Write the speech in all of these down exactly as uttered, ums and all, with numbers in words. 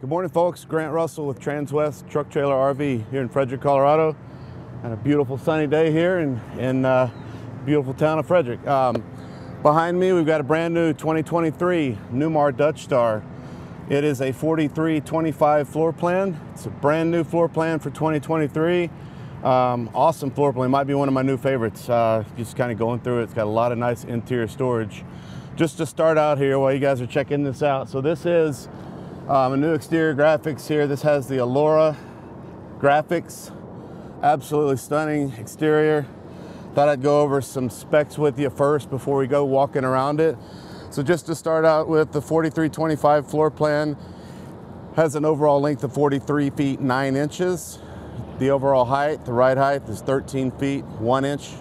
Good morning, folks. Grant Russell with TransWest Truck Trailer R V here in Frederick, Colorado, and a beautiful sunny day here in in uh, beautiful town of Frederick. Um, behind me, we've got a brand new twenty twenty-three Newmar Dutch Star. It is a forty-three twenty-five floor plan. It's a brand new floor plan for twenty twenty-three. Um, awesome floor plan. Might be one of my new favorites. Uh, just kind of going through it. It's got a lot of nice interior storage. Just to start out here, while you guys are checking this out, so this is. Um, a new exterior graphics here. This has the Allura graphics. Absolutely stunning exterior. Thought I'd go over some specs with you first before we go walking around it. So just to start out with, the forty-three twenty-five floor plan has an overall length of forty-three feet nine inches. The overall height, the ride height, is thirteen feet one inch.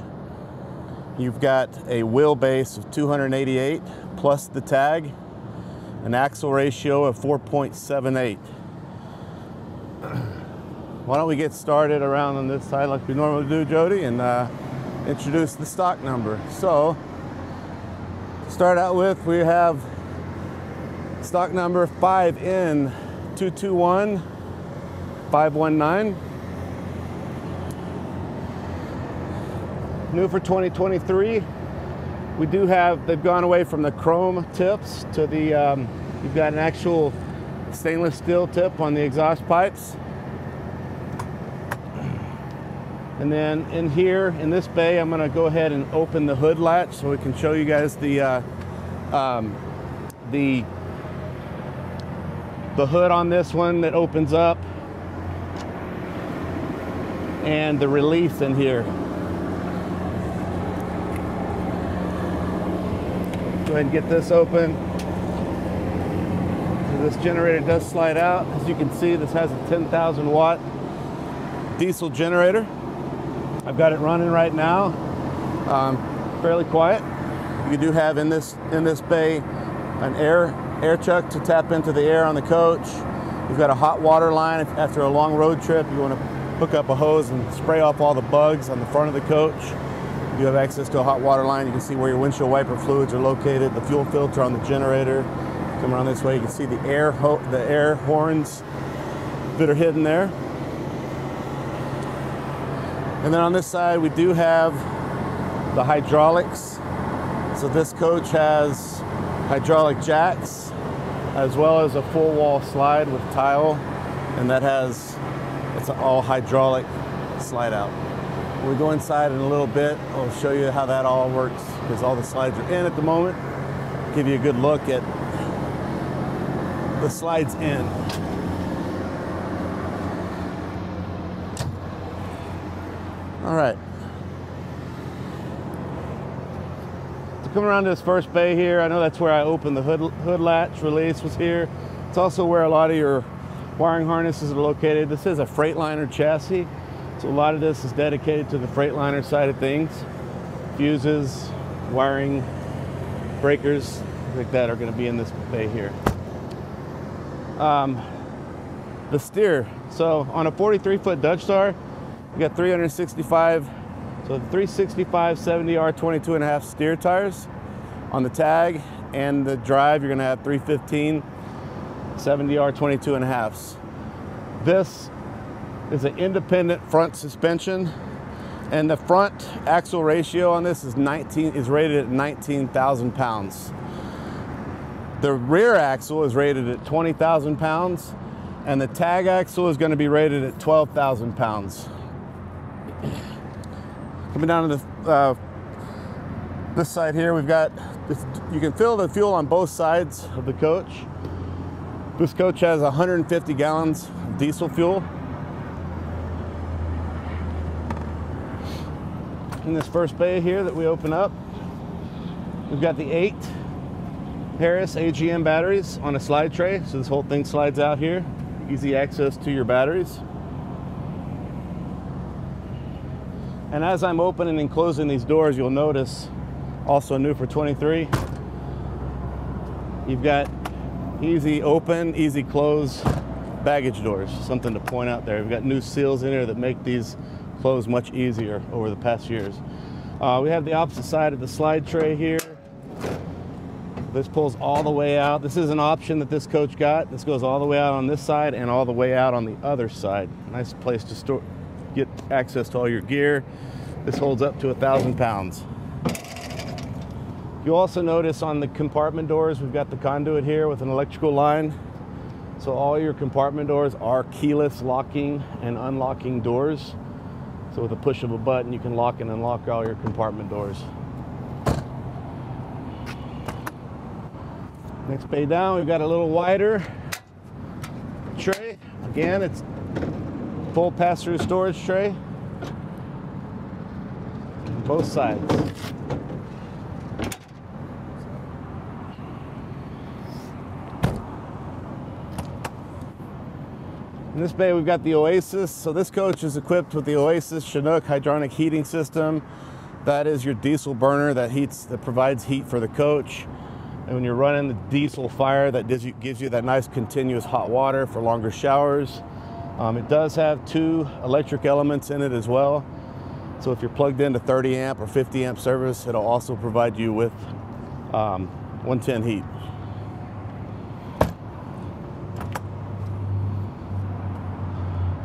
You've got a wheelbase of two hundred eighty-eight plus the tag. An axle ratio of four point seven eight. Why don't we get started around on this side like we normally do, Jody, and uh, introduce the stock number. So, to start out with, we have stock number five N two two one five one nine. New for twenty twenty-three. We do have, they've gone away from the chrome tips to the, um, you've got an actual stainless steel tip on the exhaust pipes. And then in here, in this bay, I'm gonna go ahead and open the hood latch so we can show you guys the, uh, um, the, the hood on this one that opens up and the release in here. Go ahead and get this open. So this generator does slide out. As you can see, this has a ten thousand watt diesel generator. I've got it running right now, um, fairly quiet. You do have in this in this bay an air air chuck to tap into the air on the coach. You've got a hot water line. If after a long road trip you want to hook up a hose and spray off all the bugs on the front of the coach. You have access to a hot water line. You can see where your windshield wiper fluids are located, the fuel filter on the generator. Come around this way, you can see the air ho the air horns that are hidden there. And then on this side, we do have the hydraulics. So this coach has hydraulic jacks, as well as a full wall slide with tile, and that has, it's an all hydraulic slide out. We'll go inside in a little bit. I'll show you how that all works because all the slides are in at the moment. Give you a good look at the slides in. All right. So come around to this first bay here. I know that's where I opened the hood, hood latch release was here. It's also where a lot of your wiring harnesses are located. This is a Freightliner chassis. So a lot of this is dedicated to the Freightliner side of things. Fuses, wiring, breakers, things like that are going to be in this bay here. Um, the steer. So on a forty-three foot Dutch Star, we got three sixty-five, so the three sixty-five seventy R twenty-two and a half steer tires on the tag, and the drive you're going to have three fifteen seventy R twenty-two and a halves. This is an independent front suspension, and the front axle ratio on this is nineteen is rated at nineteen thousand pounds. The rear axle is rated at twenty thousand pounds, and the tag axle is going to be rated at twelve thousand pounds. Coming down to the uh, this side here, we've got this, you can fill the fuel on both sides of the coach. This coach has one hundred fifty gallons of diesel fuel. In this first bay here that we open up, we've got the eight Harris A G M batteries on a slide tray, so this whole thing slides out here. Easy access to your batteries. And as I'm opening and closing these doors, you'll notice, also new for twenty-three, you've got easy open, easy close baggage doors. Something to point out there. We've got new seals in here that make these close much easier over the past years. Uh, we have the opposite side of the slide tray here. This pulls all the way out. This is an option that this coach got. This goes all the way out on this side and all the way out on the other side. Nice place to store, get access to all your gear. This holds up to a thousand pounds. You'll also notice on the compartment doors, we've got the conduit here with an electrical line. So all your compartment doors are keyless locking and unlocking doors. So with a push of a button, you can lock and unlock all your compartment doors. Next bay down, we've got a little wider tray. Again, it's full pass-through storage tray on both sides. In this bay, we've got the Oasis. So this coach is equipped with the Oasis Chinook hydronic heating system. That is your diesel burner that heats, that provides heat for the coach. And when you're running the diesel fire, that gives you that nice continuous hot water for longer showers. Um, it does have two electric elements in it as well. So if you're plugged into thirty amp or fifty amp service, it'll also provide you with um, one ten heat.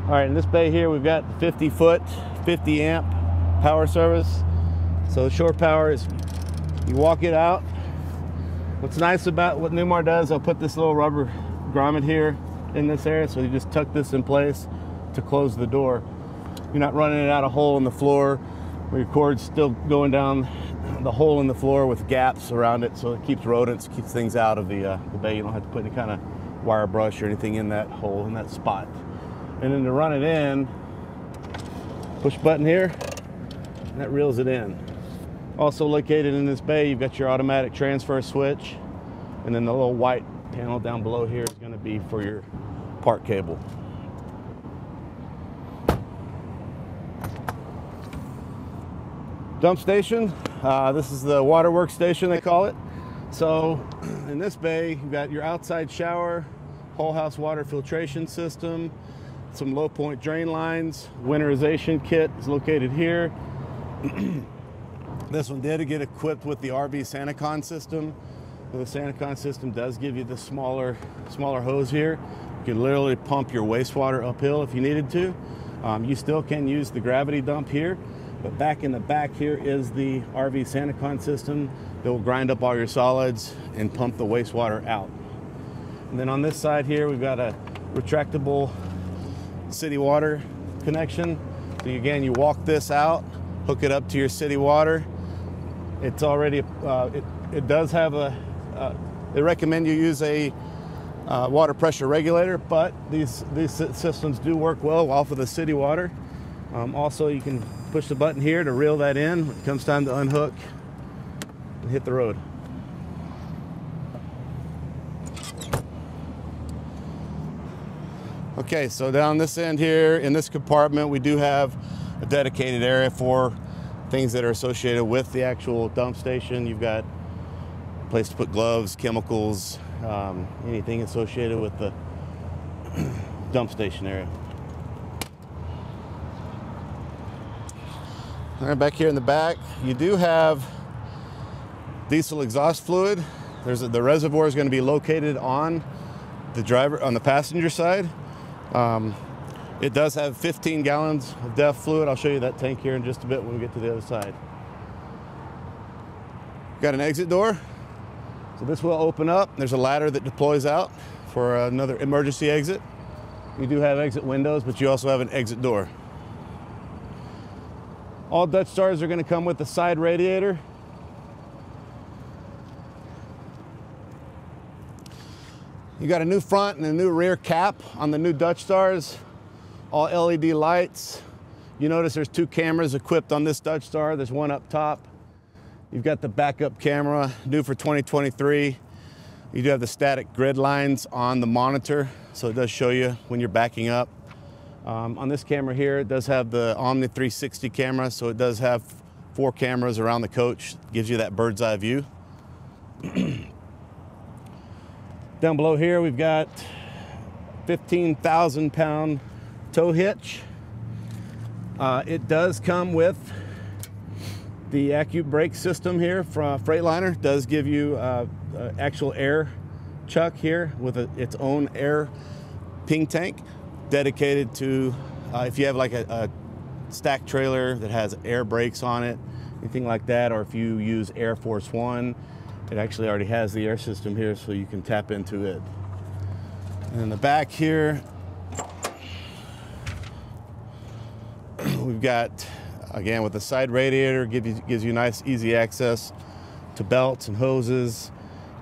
All right, in this bay here, we've got fifty foot, fifty amp power service. So shore power is, you walk it out. What's nice about what Newmar does, I'll put this little rubber grommet here in this area, so you just tuck this in place to close the door. You're not running it out a hole in the floor where your cord's still going down the hole in the floor with gaps around it, so it keeps rodents, keeps things out of the, uh, the bay. You don't have to put any kind of wire brush or anything in that hole, in that spot. And then to run it in, push button here, and that reels it in. Also located in this bay, you've got your automatic transfer switch, and then the little white panel down below here is going to be for your park cable. Dump station. Uh, this is the water workstation, they call it. So in this bay, you've got your outside shower, whole house water filtration system, some low point drain lines. Winterization kit is located here. This one did get equipped with the R V SaniCon system. The SaniCon system does give you the smaller smaller hose here. You can literally pump your wastewater uphill if you needed to. Um, you still can use the gravity dump here, but back in the back here is the R V SaniCon system that will grind up all your solids and pump the wastewater out. And then on this side here, we've got a retractable city water connection. So again, you walk this out, hook it up to your city water. It's already, uh, it, it does have a, uh, they recommend you use a uh, water pressure regulator, but these, these systems do work well off of the city water. Um, also, you can push the button here to reel that in when it comes time to unhook and hit the road. Okay, so down this end here, in this compartment, we do have a dedicated area for things that are associated with the actual dump station. You've got a place to put gloves, chemicals, um, anything associated with the dump station area. All right, back here in the back, you do have diesel exhaust fluid. There's a, the reservoir is going to be located on the driver, on the passenger side. Um, It does have fifteen gallons of D E F fluid. I'll show you that tank here in just a bit when we get to the other side. Got an exit door. So this will open up. There's a ladder that deploys out for another emergency exit. You do have exit windows, but you also have an exit door. All Dutch Stars are going to come with a side radiator. You got a new front and a new rear cap on the new Dutch Stars. All L E D lights. You notice there's two cameras equipped on this Dutch Star. There's one up top. You've got the backup camera, new for twenty twenty-three. You do have the static grid lines on the monitor, so it does show you when you're backing up. Um, on this camera here, it does have the Omni three sixty camera, so it does have four cameras around the coach. It gives you that bird's eye view. Down below here, we've got fifteen thousand pound tow hitch. Uh, it does come with the Accu-Brake system here from Freightliner. It does give you uh, uh, actual air chuck here with a, its own air ping tank dedicated to uh, if you have like a, a stack trailer that has air brakes on it, anything like that, or if you use Air Force One, it actually already has the air system here, so you can tap into it. And in the back here, we've got, again, with the side radiator, gives you, gives you nice, easy access to belts and hoses.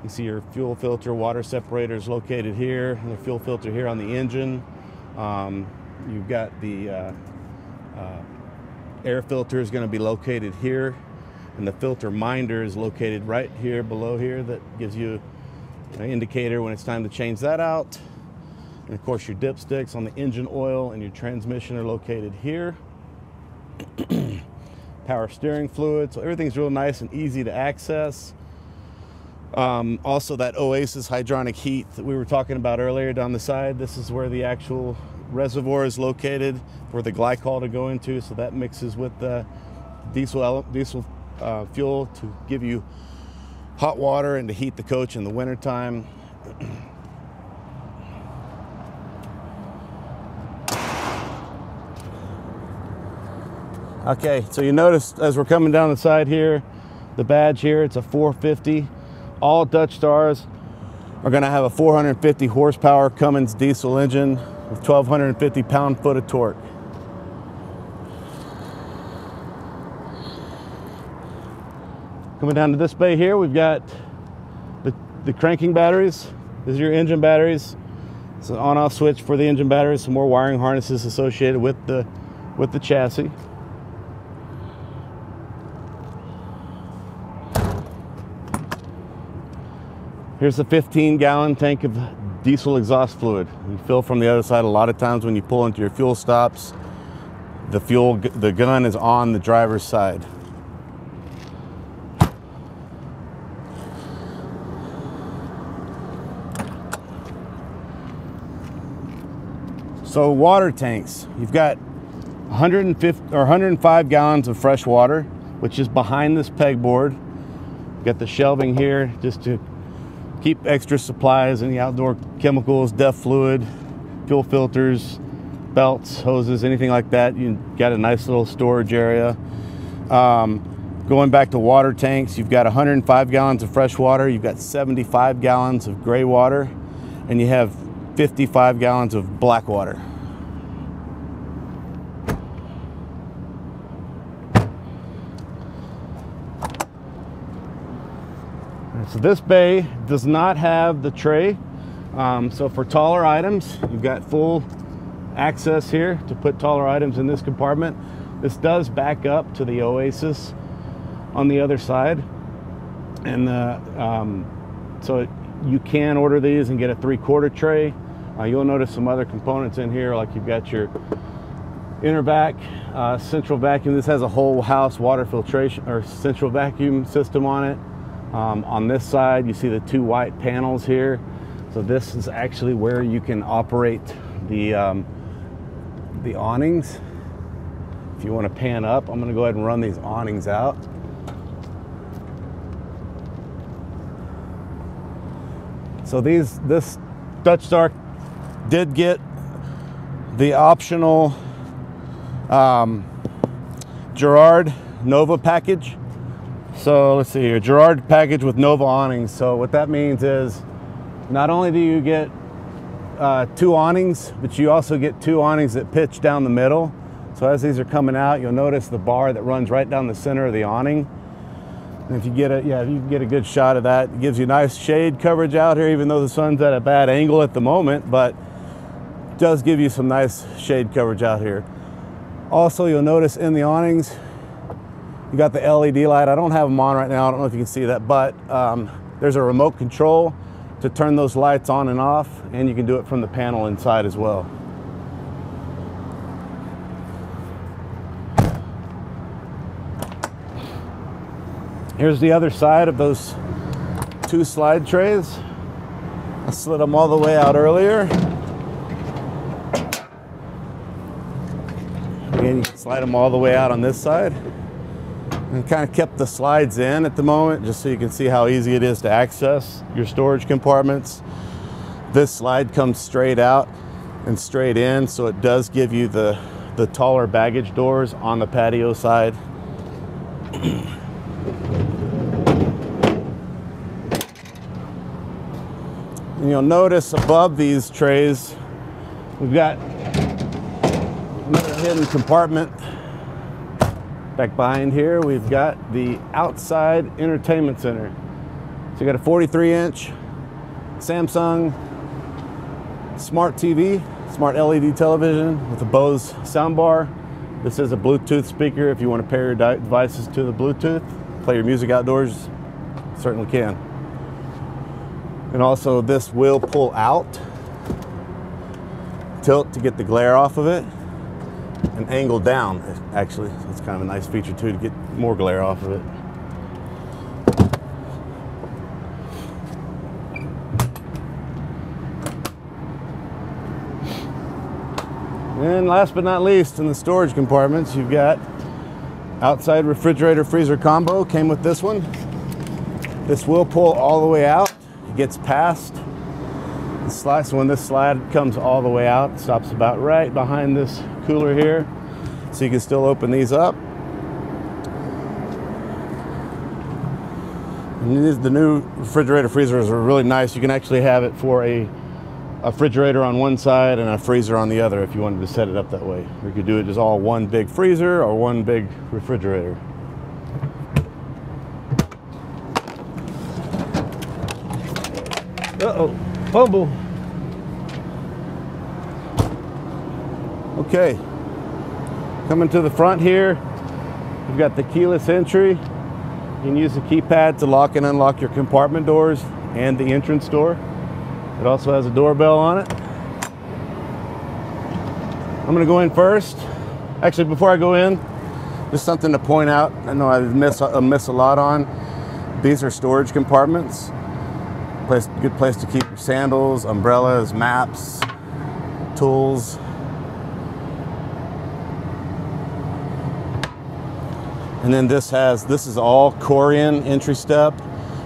You see your fuel filter, water separator is located here, and the fuel filter here on the engine. Um, you've got the uh, uh, air filter is going to be located here, and the filter minder is located right here below here. That gives you an indicator when it's time to change that out. And of course, your dipsticks on the engine oil and your transmission are located here. Power steering fluid, so everything's real nice and easy to access. Um, also, that Oasis hydronic heat that we were talking about earlier down the side, this is where the actual reservoir is located for the glycol to go into, so that mixes with the diesel diesel uh, fuel to give you hot water and to heat the coach in the wintertime. Okay, so you notice as we're coming down the side here, the badge here, it's a four fifty. All Dutch Stars are gonna have a four hundred fifty horsepower Cummins diesel engine with twelve hundred fifty pound-foot of torque. Coming down to this bay here, we've got the, the cranking batteries. These are your engine batteries. It's an on-off switch for the engine batteries, some more wiring harnesses associated with the, with the chassis. Here's the fifteen gallon tank of diesel exhaust fluid. You fill from the other side. A lot of times when you pull into your fuel stops, the fuel, the gun is on the driver's side. So water tanks, you've got one hundred fifty or one hundred five gallons of fresh water, which is behind this pegboard. You've got the shelving here just to keep extra supplies, any outdoor chemicals, DEF fluid, fuel filters, belts, hoses, anything like that. You got a nice little storage area. Um, going back to water tanks, you've got one hundred five gallons of fresh water, you've got seventy-five gallons of gray water, and you have fifty-five gallons of black water. So this bay does not have the tray, um, so for taller items, you've got full access here to put taller items in this compartment. This does back up to the Oasis on the other side, and uh, um, so you can order these and get a three-quarter tray. Uh, you'll notice some other components in here, like you've got your inner vac, uh, central vacuum. This has a whole house water filtration or central vacuum system on it. Um, on this side, you see the two white panels here. So this is actually where you can operate the, um, the awnings. If you want to pan up, I'm going to go ahead and run these awnings out. So these, this Dutch Star did get the optional um, Girard Nova package. So let's see here, Girard package with Nova awnings. So what that means is not only do you get uh, two awnings, but you also get two awnings that pitch down the middle. So as these are coming out, you'll notice the bar that runs right down the center of the awning. And if you get a, yeah, if you get a good shot of that, it gives you nice shade coverage out here, even though the sun's at a bad angle at the moment, but it does give you some nice shade coverage out here. Also, you'll notice in the awnings, you got the L E D light. I don't have them on right now. I don't know if you can see that, but um, there's a remote control to turn those lights on and off, and you can do it from the panel inside as well. Here's the other side of those two slide trays. I slid them all the way out earlier. Again, you can slide them all the way out on this side. and kind of kept the slides in at the moment just so you can see how easy it is to access your storage compartments. This slide comes straight out and straight in, so it does give you the, the taller baggage doors on the patio side. And you'll notice above these trays, we've got another hidden compartment. Back behind here, we've got the outside entertainment center. So you got a forty-three inch Samsung smart T V, smart L E D television with a Bose soundbar. This is a Bluetooth speaker. If you want to pair your devices to the Bluetooth, play your music outdoors, certainly can. And also this will pull out, tilt to get the glare off of it, and angle down actually. So it's kind of a nice feature too to get more glare off of it. And last but not least, in the storage compartments, you've got outside refrigerator freezer combo, came with this one. This will pull all the way out. It gets past the slide. So when this slide comes all the way out, it stops about right behind this cooler here. So you can still open these up. And these, the new refrigerator freezers are really nice. You can actually have it for a a refrigerator on one side and a freezer on the other if you wanted to set it up that way. We could do it as all one big freezer or one big refrigerator. Uh-oh, bumble. Okay, coming to the front here, we've got the keyless entry. You can use the keypad to lock and unlock your compartment doors and the entrance door. It also has a doorbell on it. I'm gonna go in first. Actually, before I go in, just something to point out. I know I miss, I miss a lot on. These are storage compartments. Place, good place to keep your sandals, umbrellas, maps, tools. And then this has, this is all Corian entry step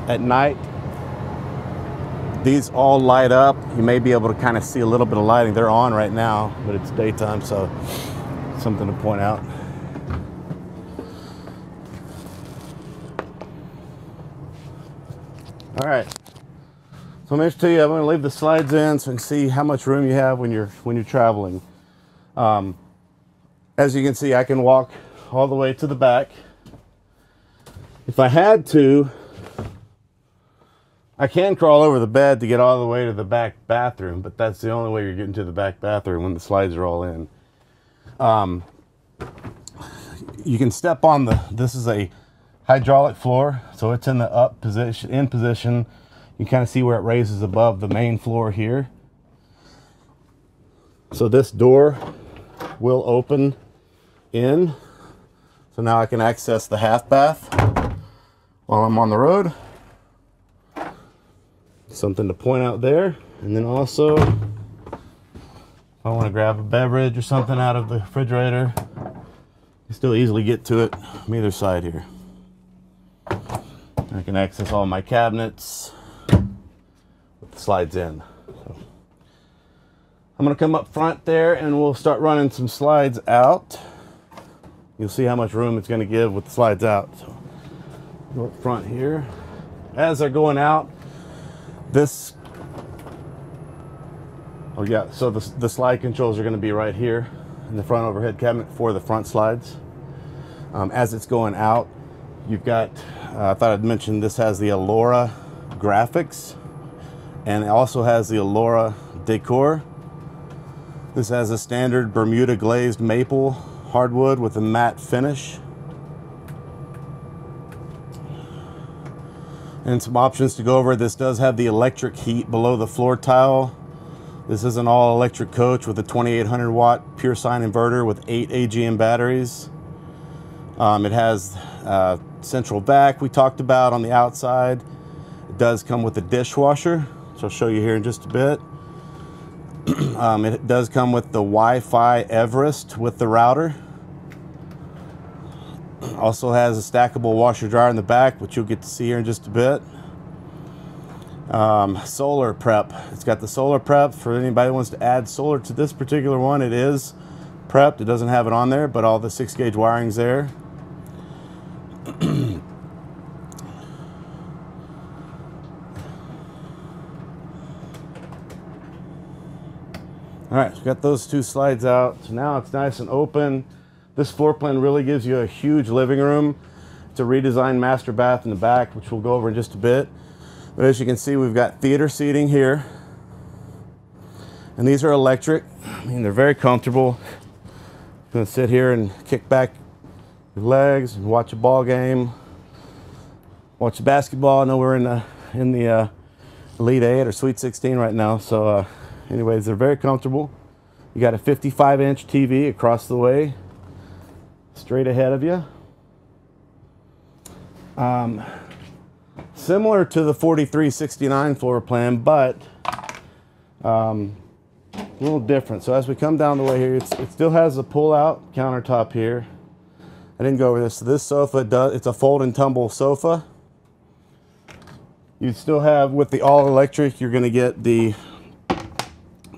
at night. These all light up. You may be able to kind of see a little bit of lighting. They're on right now, but it's daytime, so something to point out. All right, so I'm interested to you, I'm gonna leave the slides in so you can see how much room you have when you're, when you're traveling. Um, as you can see, I can walk all the way to the back. If I had to, I can crawl over the bed to get all the way to the back bathroom, but that's the only way you're getting to the back bathroom when the slides are all in. Um, you can step on the, this is a hydraulic floor, so it's in the up position, in position. You kind of see where it raises above the main floor here. So this door will open in. So now I can access the half bath while I'm on the road. Something to point out there. And then also, if I want to grab a beverage or something out of the refrigerator, you still easily get to it from either side here. I can access all my cabinets with the slides in. So I'm going to come up front there and we'll start running some slides out. You'll see how much room it's going to give with the slides out. So go up front here. As they're going out, This, oh yeah, so the, the slide controls are going to be right here in the front overhead cabinet for the front slides. Um, as it's going out, you've got, uh, I thought I'd mention this has the Allura graphics, and it also has the Allura decor. This has a standard Bermuda glazed maple hardwood with a matte finish. And some options to go over. This does have the electric heat below the floor tile. This is an all electric coach with a twenty-eight hundred watt PureSign inverter with eight A G M batteries. Um, it has uh, central vac we talked about on the outside. It does come with a dishwasher, which I'll show you here in just a bit. um, it does come with the Wi-Fi Everest with the router. Also has a stackable washer dryer in the back, which you'll get to see here in just a bit. Um, solar prep. It's got the solar prep for anybody who wants to add solar to this particular one. It is prepped. It doesn't have it on there, but all the six gauge wiring's there. All right, we've got those two slides out. So now it's nice and open. This floor plan really gives you a huge living room. It's a redesigned master bath in the back, which we'll go over in just a bit. But as you can see, we've got theater seating here. And these are electric. I mean, they're very comfortable. You can sit here and kick back your legs and watch a ball game, watch basketball. I know we're in the, in the uh, Elite eight or Sweet sixteen right now. So uh, anyways, they're very comfortable. You got a fifty-five inch T V across the way, straight ahead of you. Um, Similar to the forty-three sixty-nine floor plan, but um, a little different. So as we come down the way here, it's, it still has the pull-out countertop here. I didn't go over this. This sofa does. It's a fold and tumble sofa. You still have, with the all electric, you're going to get the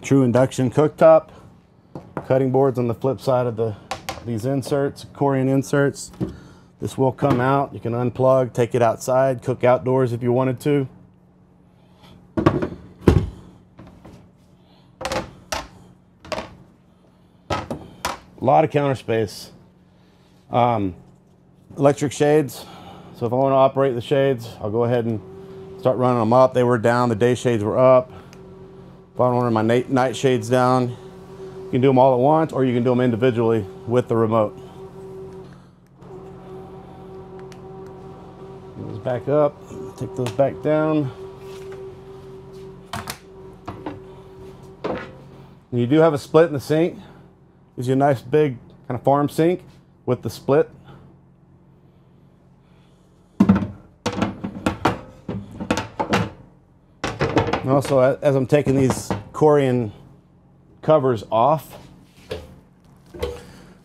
true induction cooktop, cutting boards on the flip side of the these inserts, Corian inserts. This will come out. You can unplug, take it outside, cook outdoors if you wanted to. A lot of counter space. Um, electric shades. So if I want to operate the shades, I'll go ahead and start running them up. They were down, the day shades were up. If I want to run my night, night shades down, you can do them all at once, or you can do them individually with the remote. Back up, take those back down. And you do have a split in the sink. Gives you a nice big kind of farm sink with the split. And also, as I'm taking these Corian covers off,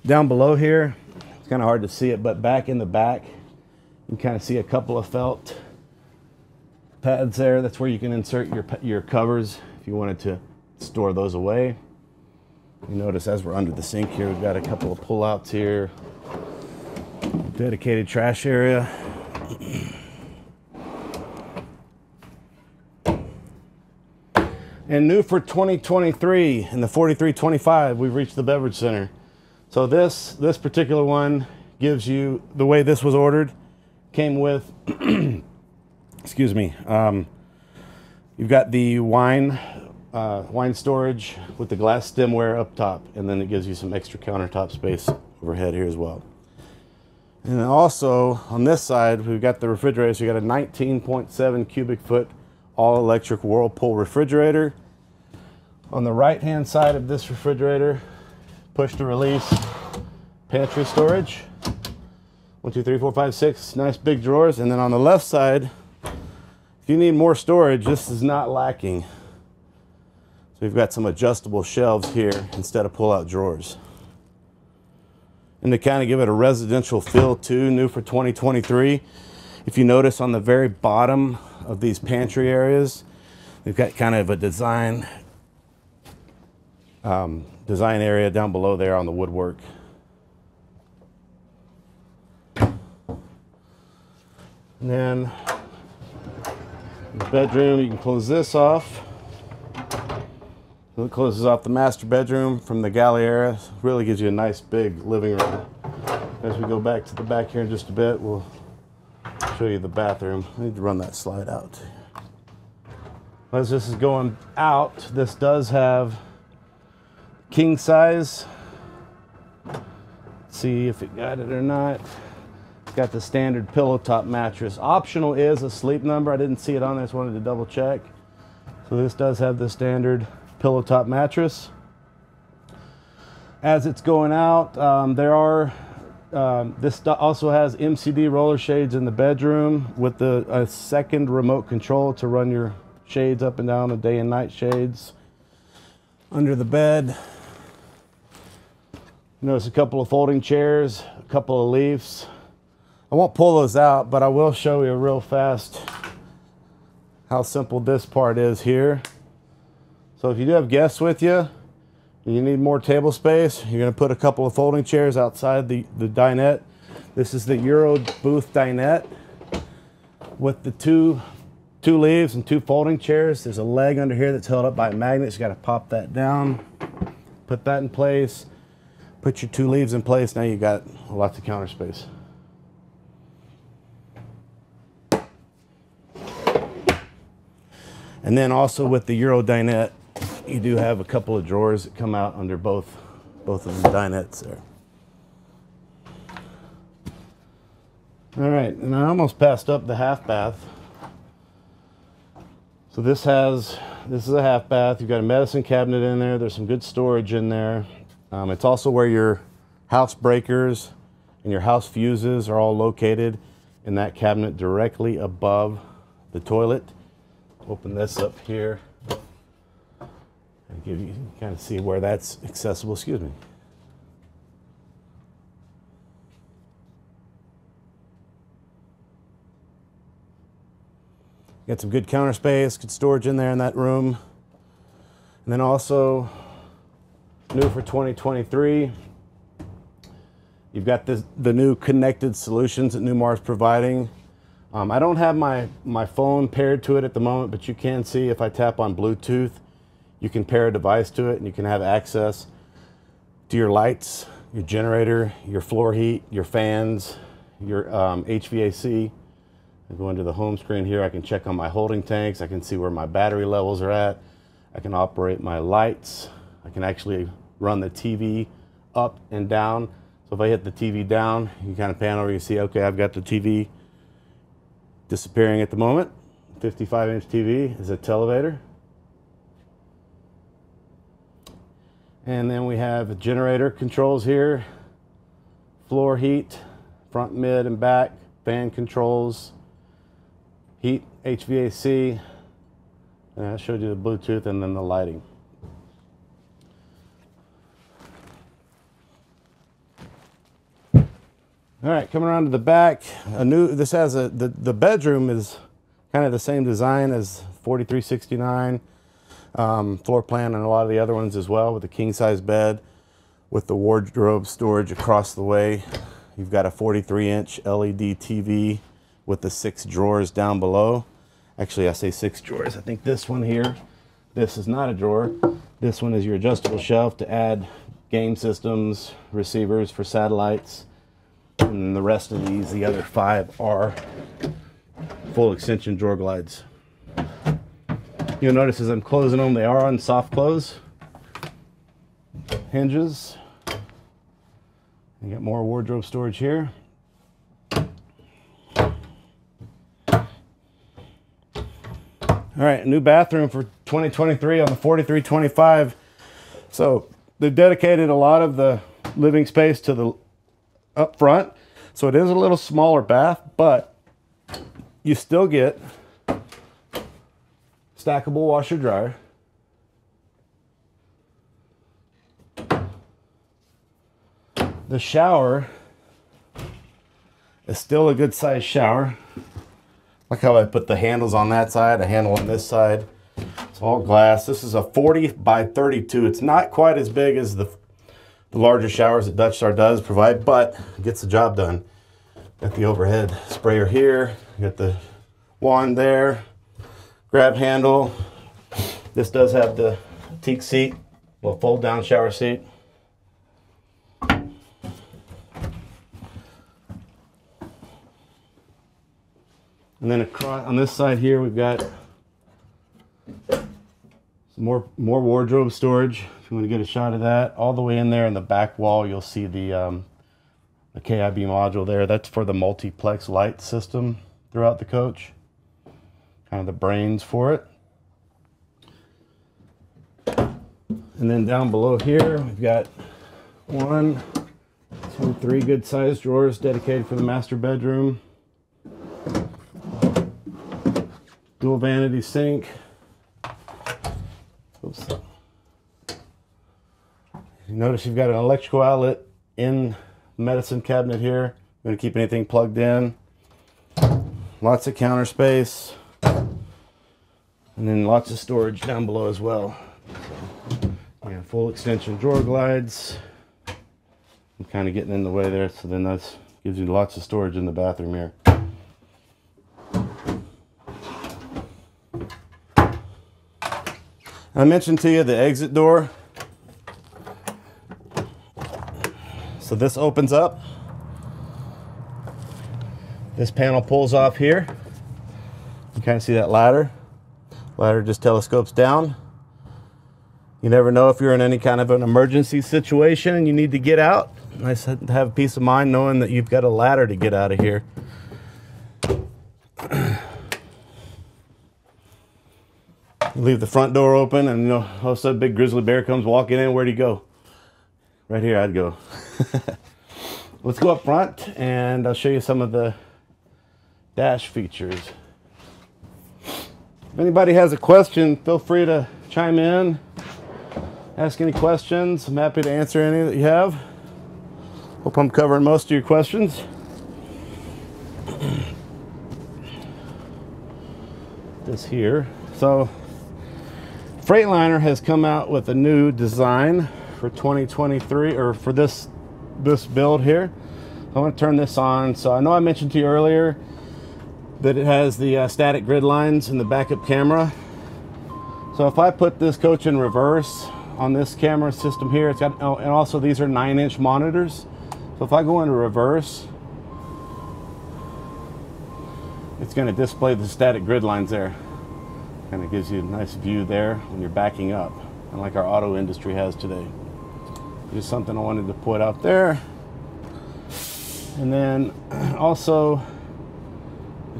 down below here, it's kind of hard to see it, but back in the back, you can kind of see a couple of felt pads there. That's where you can insert your, your covers if you wanted to store those away. You notice as we're under the sink here, we've got a couple of pull-outs here. Dedicated trash area. And new for twenty twenty-three in the forty-three twenty-five, we've reached the beverage center. So this, this particular one gives you, the way this was ordered, came with, excuse me, um, you've got the wine uh, wine storage with the glass stemware up top, and then it gives you some extra countertop space overhead here as well. And then also on this side, we've got the refrigerator. So you got a nineteen point seven cubic foot all electric Whirlpool refrigerator. On the right hand side of this refrigerator, push to release pantry storage. One, two, three, four, five, six, nice big drawers. And then on the left side, if you need more storage, this is not lacking. So we've got some adjustable shelves here instead of pull-out drawers. And to kind of give it a residential feel too, new for twenty twenty-three. If you notice on the very bottom of these pantry areas, we've got kind of a design, um, design area down below there on the woodwork. And then the bedroom, you can close this off. It closes off the master bedroom from the galley area. Really gives you a nice big living room. As we go back to the back here in just a bit, we'll show you the bathroom. I need to run that slide out. As this is going out, this does have king size. Let's see if it got it or not. Got the standard pillow top mattress. Optional is a sleep number. I didn't see it on there, so I wanted to double check. So this does have the standard pillow top mattress. As it's going out, um, there are, um, this also has M C D roller shades in the bedroom with the, a second remote control to run your shades up and down, the day and night shades. Under the bed, notice a couple of folding chairs, a couple of leaves. I won't pull those out, but I will show you real fast how simple this part is here. So if you do have guests with you, you need more table space, you're gonna put a couple of folding chairs outside the, the dinette. This is the Euro booth dinette with the two, two leaves and two folding chairs. There's a leg under here that's held up by magnets. You gotta pop that down, put that in place, put your two leaves in place. Now you got lots of counter space. And then also with the Euro dinette, you do have a couple of drawers that come out under both both of the dinettes there. All right, and I almost passed up the half bath. So this has, this is a half bath. You've got a medicine cabinet in there. There's some good storage in there. Um, it's also where your house breakers and your house fuses are all located in that cabinet directly above the toilet. Open this up here. Give you kind of see where that's accessible, excuse me. Got some good counter space, good storage in there in that room. And then also, new for twenty twenty-three, you've got this, the new connected solutions that Newmar's providing. Um, I don't have my, my phone paired to it at the moment, but you can see if I tap on Bluetooth, you can pair a device to it and you can have access to your lights, your generator, your floor heat, your fans, your um, H V A C. I go into the home screen here. I can check on my holding tanks. I can see where my battery levels are at. I can operate my lights. I can actually run the T V up and down. So if I hit the T V down, you kind of pan over, you see, okay, I've got the T V disappearing at the moment. fifty-five inch T V is a television. And then we have generator controls here, floor heat, front, mid, and back, fan controls, heat, H V A C, and I showed you the Bluetooth and then the lighting. All right, coming around to the back, a new, this has a, the, the bedroom is kind of the same design as forty-three sixty-nine. Um, floor plan and a lot of the other ones as well, with the king size bed with the wardrobe storage across the way. You've got a forty-three inch L E D T V with the six drawers down below. Actually, I say six drawers. I think this one here, this is not a drawer. This one is your adjustable shelf to add game systems, receivers for satellites. And the rest of these, the other five, are full extension drawer glides. You'll notice as I'm closing them, they are on soft close. Hinges. You got more wardrobe storage here. All right, new bathroom for twenty twenty-three on the forty-three twenty-five. So they've dedicated a lot of the living space to the up front. So it is a little smaller bath, but you still get stackable washer dryer. The shower is still a good size shower. Look how I put the handles on that side, a handle on this side. It's all glass. This is a forty by thirty-two. It's not quite as big as the, the larger showers that Dutch Star does provide, but it gets the job done. Got the overhead sprayer here. Got the wand there. Grab handle. This does have the teak seat, well, fold down shower seat. And then across on this side here, we've got some more, more wardrobe storage. If you want to get a shot of that, all the way in there in the back wall, you'll see the, um, the K I B module there. That's for the multiplex light system throughout the coach. Kind of the brains for it. And then down below here, we've got one, two, three good sized drawers dedicated for the master bedroom. Dual vanity sink. Oops. You notice you've got an electrical outlet in the medicine cabinet here. Going to keep anything plugged in. Lots of counter space. And then lots of storage down below as well. So, yeah, full extension drawer glides. I'm kind of getting in the way there, so then that gives you lots of storage in the bathroom here. I mentioned to you the exit door. So this opens up. This panel pulls off here. You kind of see that ladder. Ladder just telescopes down. You never know if you're in any kind of an emergency situation and you need to get out. Nice to have peace of mind knowing that you've got a ladder to get out of here. Leave the front door open and, you know, all of a sudden big grizzly bear comes walking in. Where'd he go? Right here I'd go. Let's go up front and I'll show you some of the dash features. If anybody has a question, feel free to chime in, ask any questions. I'm happy to answer any that you have. Hope I'm covering most of your questions. This here. So Freightliner has come out with a new design for twenty twenty-three, or for this this build here. I want to turn this on. So I know I mentioned to you earlier that it has the uh, static grid lines and the backup camera. So if I put this coach in reverse on this camera system here, it's got, oh, and also these are nine inch monitors. So if I go into reverse, it's going to display the static grid lines there. Kind of gives you a nice view there when you're backing up, and like our auto industry has today. Just something I wanted to put out there. And then also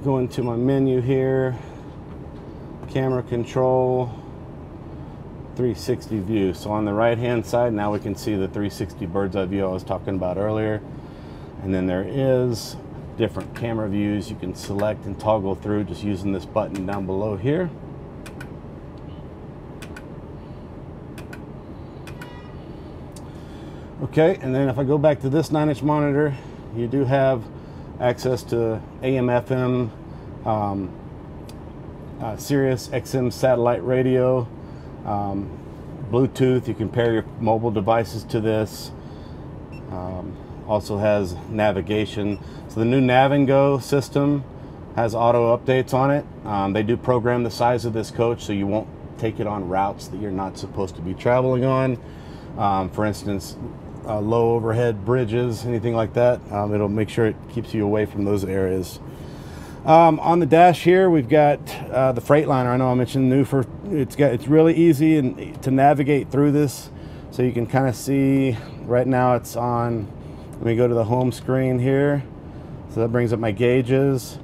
go into my menu here, camera control, three sixty view. So on the right hand side now we can see the three sixty bird's eye view I was talking about earlier. And then there is different camera views you can select and toggle through just using this button down below here. Okay, and then if I go back to this nine inch monitor, you do have access to A M F M, um, uh, Sirius X M satellite radio, um, Bluetooth. You can pair your mobile devices to this. Um, also has navigation. So the new NavinGo system has auto updates on it. Um, they do program the size of this coach so you won't take it on routes that you're not supposed to be traveling on. Um, for instance, Uh, low overhead bridges, anything like that. Um, it'll make sure it keeps you away from those areas. Um, on the dash here, we've got uh, the Freightliner. I know I mentioned new for it's got it's really easy and to navigate through this. So you can kind of see right now it's on. Let me go to the home screen here. So that brings up my gauges.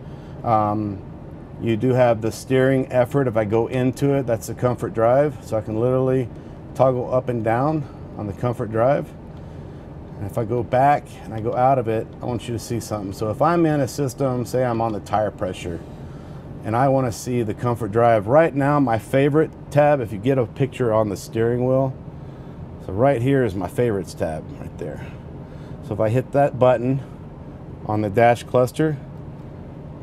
Um, you do have the steering effort. If I go into it, that's the comfort drive. So I can literally toggle up and down on the comfort drive. And if I go back and I go out of it, I want you to see something. So if I'm in a system, say I'm on the tire pressure, and I want to see the comfort drive right now, my favorite tab, if you get a picture on the steering wheel, so right here is my favorites tab right there. So if I hit that button on the dash cluster,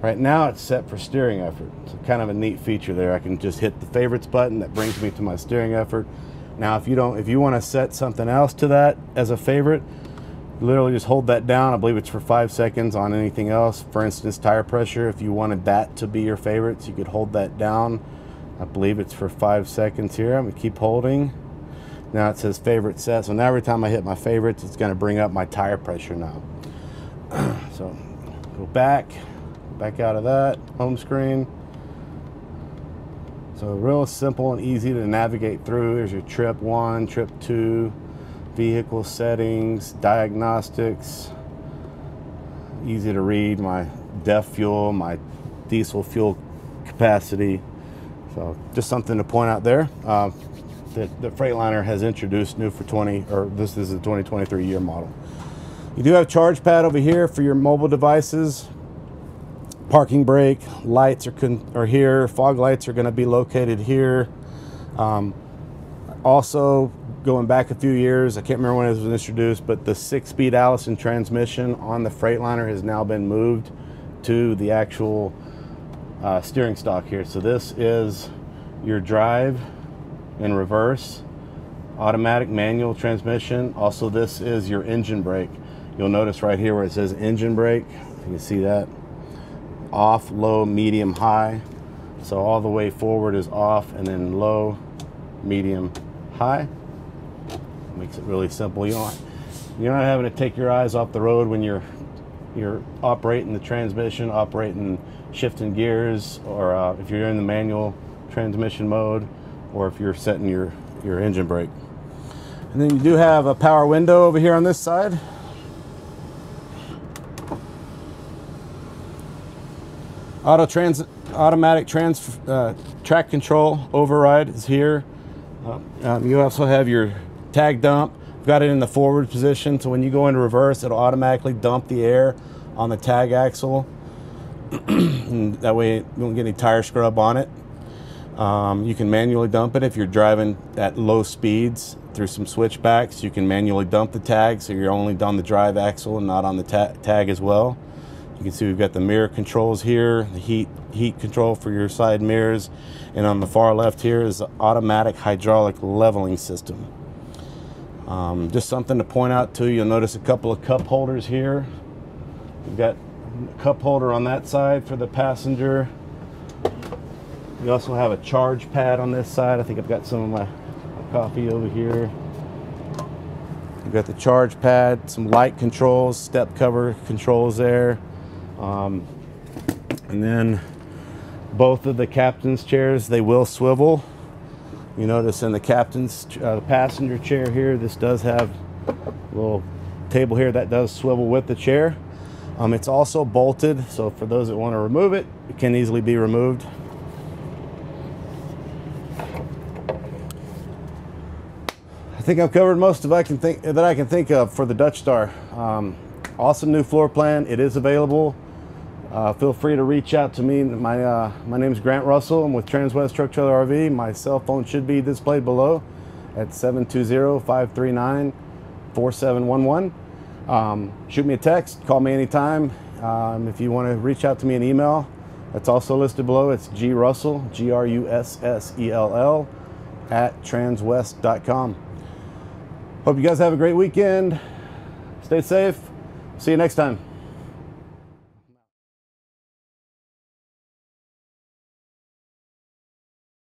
right now it's set for steering effort. So kind of a neat feature there. I can just hit the favorites button, that brings me to my steering effort. Now, if you don't, if you want to set something else to that as a favorite, literally just hold that down. I believe it's for five seconds on anything else. For instance, tire pressure, if you wanted that to be your favorites, you could hold that down. I believe it's for five seconds here. I'm going to keep holding. Now it says favorite set. So now every time I hit my favorites, it's going to bring up my tire pressure now. So go back, back out of that home screen. So real simple and easy to navigate through. There's your trip one, trip two, vehicle settings, diagnostics. Easy to read, my D E F fuel, my diesel fuel capacity. So just something to point out there uh, that the Freightliner has introduced new for twenty, or this is the twenty twenty-three year model. You do have charge pad over here for your mobile devices. Parking brake lights are, con are here. Fog lights are going to be located here. Um, also, going back a few years, I can't remember when it was introduced, but the six-speed Allison transmission on the Freightliner has now been moved to the actual uh, steering stock here. So this is your drive in reverse, automatic manual transmission. Also, this is your engine brake. You'll notice right here where it says engine brake, you can see that. Off, low, medium, high. So all the way forward is off, and then low, medium, high. Makes it really simple. You don't, you're not having to take your eyes off the road when you're you're operating the transmission, operating shifting gears, or uh, if you're in the manual transmission mode, or if you're setting your your engine brake. And then you do have a power window over here on this side. Auto trans automatic trans uh, track control override is here. Um, you also have your tag dump. I've got it in the forward position, so when you go into reverse, it'll automatically dump the air on the tag axle. And that way, you won't get any tire scrub on it. Um, you can manually dump it if you're driving at low speeds through some switchbacks. You can manually dump the tag, so you're only on the drive axle and not on the ta tag as well. You can see we've got the mirror controls here, the heat heat control for your side mirrors, and on the far left here is the automatic hydraulic leveling system. Um, just something to point out too, you'll notice a couple of cup holders here. We've got a cup holder on that side for the passenger. We also have a charge pad on this side. I think I've got some of my, my coffee over here. We've got the charge pad, some light controls, step cover controls there. Um, and then both of the captain's chairs, they will swivel. You notice in the captain's uh, passenger chair here, this does have a little table here that does swivel with the chair. Um, it's also bolted, so for those that want to remove it, it can easily be removed. I think I've covered most of I can think that I can think of for the Dutch Star. Um, awesome new floor plan. It is available. Uh, feel free to reach out to me. My, uh, my name is Grant Russell. I'm with TransWest Truck Trailer R V. My cell phone should be displayed below at seven two zero, five three nine, four seven one one. Um, shoot me a text. Call me anytime. Um, if you want to reach out to me in email, that's also listed below. It's grussell, G R U S S E L L, at transwest dot com. Hope you guys have a great weekend. Stay safe. See you next time.